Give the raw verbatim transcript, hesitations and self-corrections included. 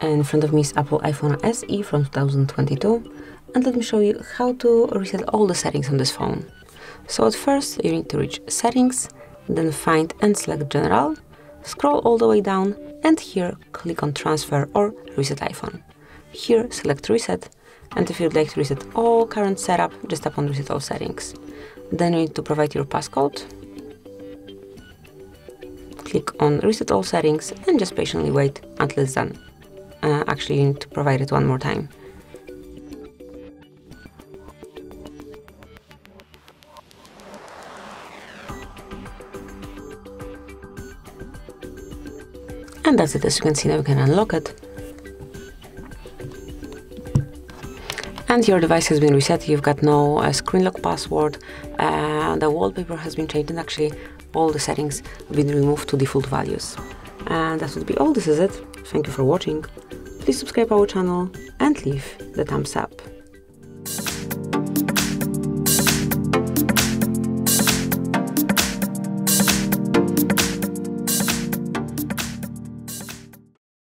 In front of me is Apple iPhone S E from two thousand twenty-two, and let me show you how to reset all the settings on this phone. So at first you need to reach Settings, then find and select General, scroll all the way down, and here click on Transfer or Reset iPhone. Here select Reset, and if you'd like to reset all current setup, just tap on Reset all settings. Then you need to provide your passcode, click on Reset all settings, and just patiently wait until it's done. Uh, actually, you need to provide it one more time. And that's it. As you can see, now you can unlock it. And your device has been reset. You've got no uh, screen lock password. Uh, the wallpaper has been changed, and actually all the settings have been removed to default values. And that would be all. This is it. Thank you for watching. Please subscribe our channel and leave the thumbs up.